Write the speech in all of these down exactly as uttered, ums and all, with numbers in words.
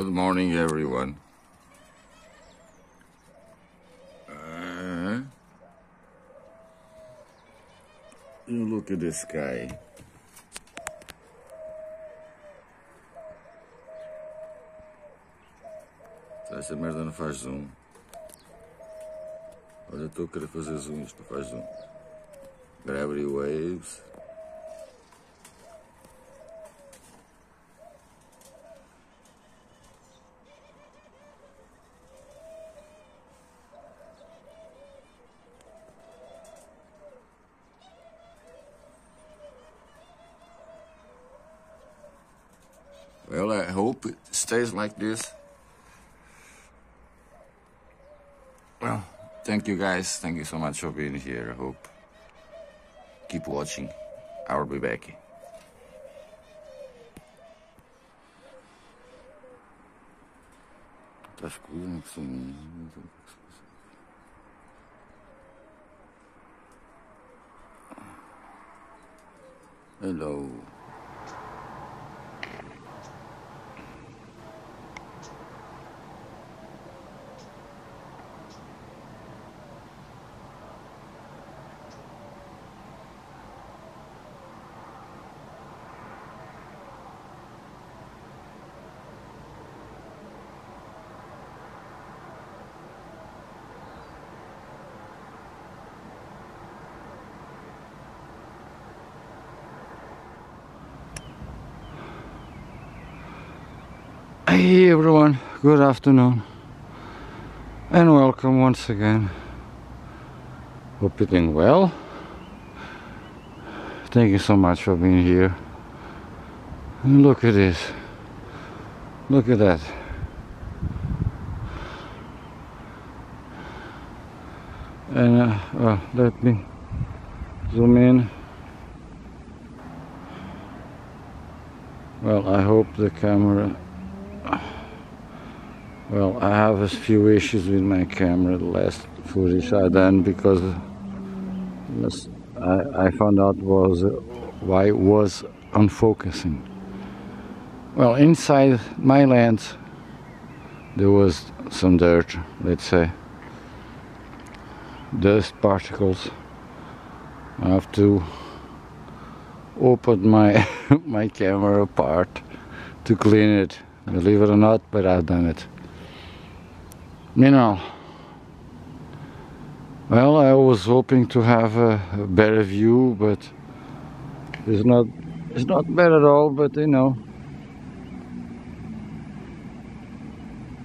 Good morning, everyone. Uh, you look at the sky. Essa merda não faz zoom. Olha, estou a querer fazer zoom, isto não faz zoom. Gravity waves. Well, I hope it stays like this. Well, thank you guys. Thank you so much for being here. I hope. Keep watching. I'll be back. Tá escuro, não consigo. Hello. Hey everyone, good afternoon and welcome once again. Hope you're doing well. Thank you so much for being here. And look at this, look at that. And uh, uh, let me zoom in. Well, I hope the camera. Well, I have a few issues with my camera. The last footage I done because I, I found out was uh, why it was unfocusing. Well, inside my lens there was some dirt, let's say, dust particles. I have to open my my camera apart to clean it. Believe it or not, but I've done it. You know, well, I was hoping to have a, a better view, but it's not, it's not bad at all, but you know.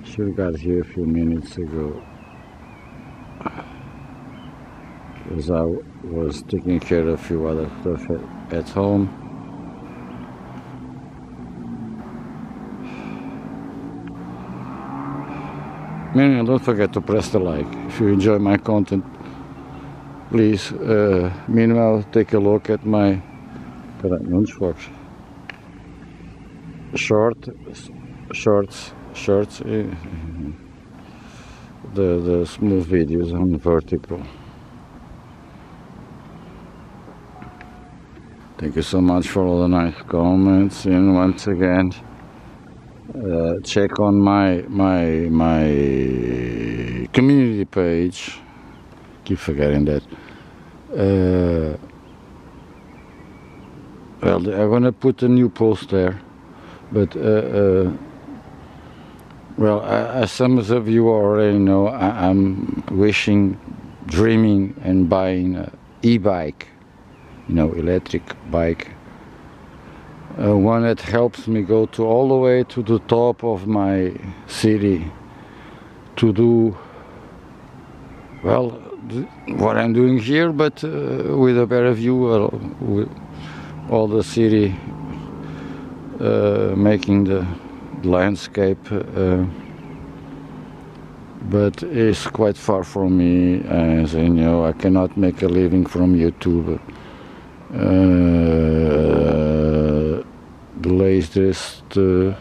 Should have got here a few minutes ago, because I was taking care of a few other stuff at, at home. Meaning, don't forget to press the like if you enjoy my content. Please, uh, meanwhile, take a look at my short, shorts, shorts, the the small videos on vertical. Thank you so much for all the nice comments, and once again. Uh, check on my my my community page. Keep forgetting that. Uh, well, I'm gonna put a new post there, but uh, uh, well, as some of you already know, I, I'm wishing, dreaming, and buying an e-bike, you know, electric bike. Uh, one that helps me go to all the way to the top of my city to do, well, th what I'm doing here, but uh, with a better view of uh, all the city, uh, making the landscape, uh, but it's quite far from me, as you know, I cannot make a living from YouTube. Uh, the latest, uh,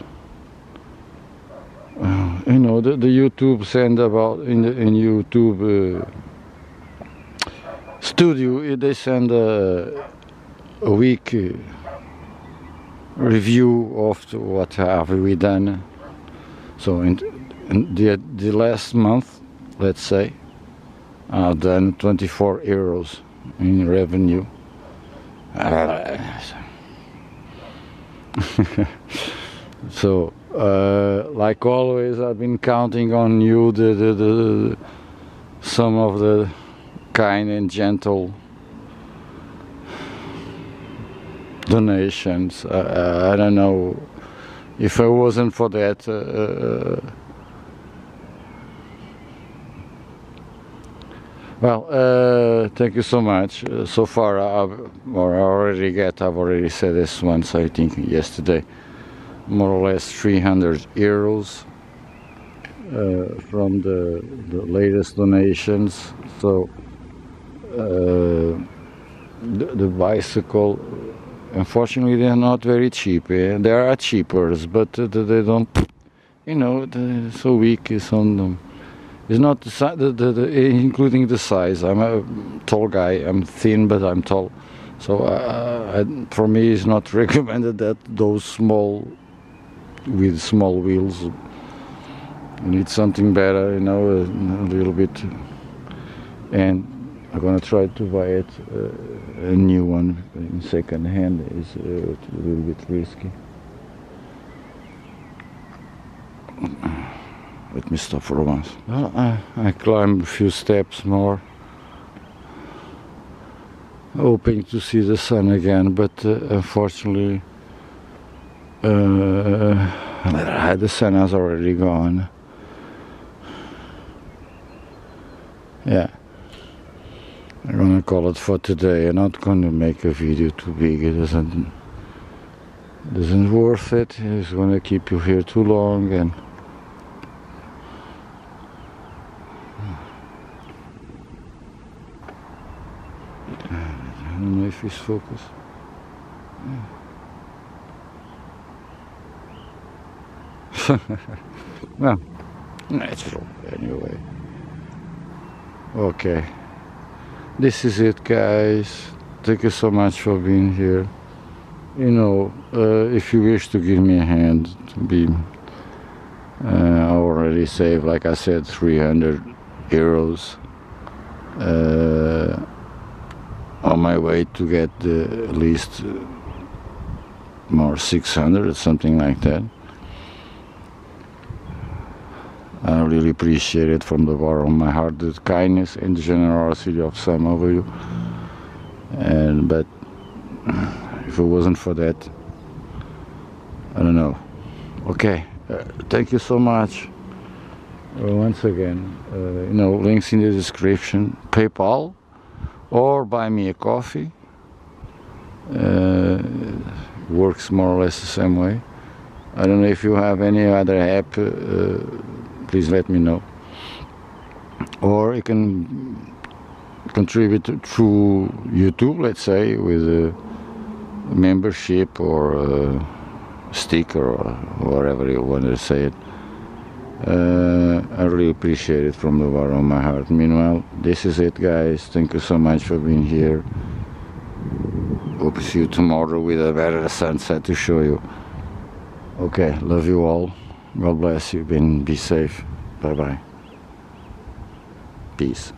you know, the, the YouTube send about in the in YouTube uh, studio, they send a, a week review of what have we done, So in, in the, the last month, let's say, uh, then twenty-four euros in revenue. Uh, so uh, like always, I've been counting on you, the, the, the some of the kind and gentle donations. uh, I don't know, if I wasn't for that, uh, well, uh, thank you so much. Uh, so far, I've, or I already get, I've already said this once, I think yesterday, more or less three hundred euros uh, from the, the latest donations. So uh, the, the bicycle, unfortunately, they are not very cheap. Eh? They are cheapers, but uh, they don't, you know, so weak is on them. It's not the, the, the, the including the size. I'm a tall guy. I'm thin, but I'm tall. So uh, I, for me, it's not recommended that those small, with small wheels, need something better, you know, a, a little bit. And I'm gonna try to buy it. Uh, A new one in second hand is a little bit risky. Let me stop for once. Well, I, I climb a few steps more, hoping to see the sun again, but uh, unfortunately uh, the sun has already gone. Yeah. I'm gonna call it for today. I'm not gonna make a video too big. It doesn't doesn't worth it. It's gonna keep you here too long, and I don't know if it's focused. Well, natural anyway. Okay. This is it, guys. Thank you so much for being here. You know, uh, if you wish to give me a hand, to be, uh, I already saved, like I said, three hundred euros uh, on my way to get the, at least uh, more six hundred or something like that. I really appreciate it from the bottom of my heart, the kindness and the generosity of some of you. And but if it wasn't for that, I don't know. Okay, uh, thank you so much. Uh, once again, uh, you know, links in the description, PayPal, or buy me a coffee. Uh, works more or less the same way. I don't know if you have any other app. Uh, Please let me know. Or you can contribute through YouTube, let's say, with a membership or a sticker or whatever you want to say it. Uh, I really appreciate it from the bottom of my heart. Meanwhile, this is it, guys. Thank you so much for being here. Hope to see you tomorrow with a better sunset to show you. Okay, love you all. God bless you, and be safe. Bye-bye. Peace.